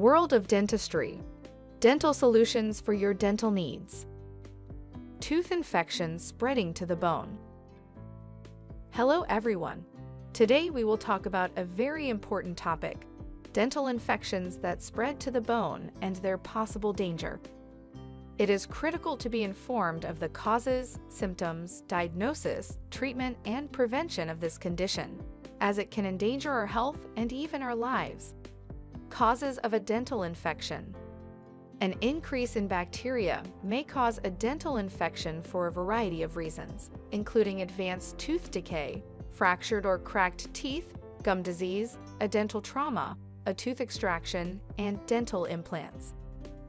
World of Dentistry. Dental solutions for your dental needs. Tooth infections spreading to the bone. Hello everyone. Today we will talk about a very important topic, dental infections that spread to the bone and their possible danger. It is critical to be informed of the causes, symptoms, diagnosis, treatment, and prevention of this condition, as it can endanger our health and even our lives. Causes of a dental infection. An increase in bacteria may cause a dental infection for a variety of reasons, including advanced tooth decay, fractured or cracked teeth, gum disease, a dental trauma, a tooth extraction, and dental implants.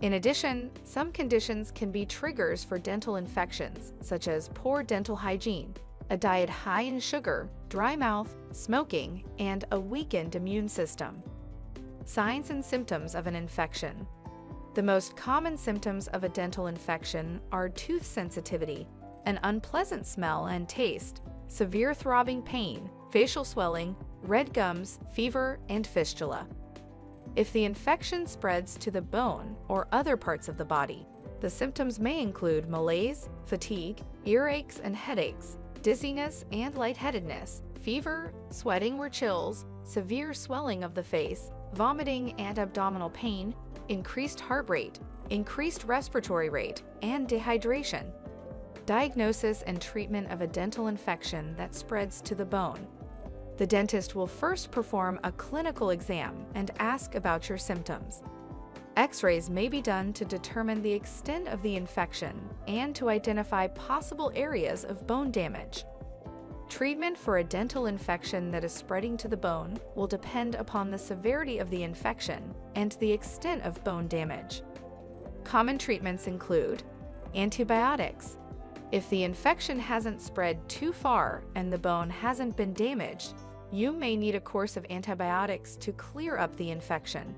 In addition, some conditions can be triggers for dental infections, such as poor dental hygiene, a diet high in sugar, dry mouth, smoking, and a weakened immune system. Signs and symptoms of an infection. The most common symptoms of a dental infection are tooth sensitivity, an unpleasant smell and taste, severe throbbing pain, facial swelling, red gums, fever, and fistula. If the infection spreads to the bone or other parts of the body, the symptoms may include malaise, fatigue, earaches and headaches, dizziness and lightheadedness, fever, sweating or chills, severe swelling of the face, vomiting and abdominal pain, increased heart rate, increased respiratory rate, and dehydration. Diagnosis and treatment of a dental infection that spreads to the bone. The dentist will first perform a clinical exam and ask about your symptoms. X-rays may be done to determine the extent of the infection and to identify possible areas of bone damage. Treatment for a dental infection that is spreading to the bone will depend upon the severity of the infection and the extent of bone damage. Common treatments include antibiotics. If the infection hasn't spread too far and the bone hasn't been damaged, you may need a course of antibiotics to clear up the infection.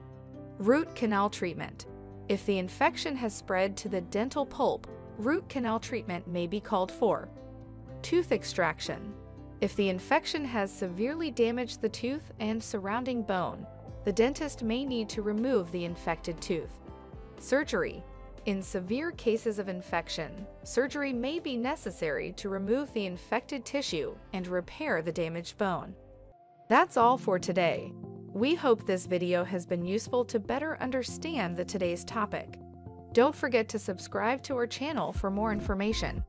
Root canal treatment. If the infection has spread to the dental pulp, root canal treatment may be called for. Tooth extraction. If the infection has severely damaged the tooth and surrounding bone, the dentist may need to remove the infected tooth. Surgery. In severe cases of infection, surgery may be necessary to remove the infected tissue and repair the damaged bone. That's all for today. We hope this video has been useful to better understand today's topic. Don't forget to subscribe to our channel for more information.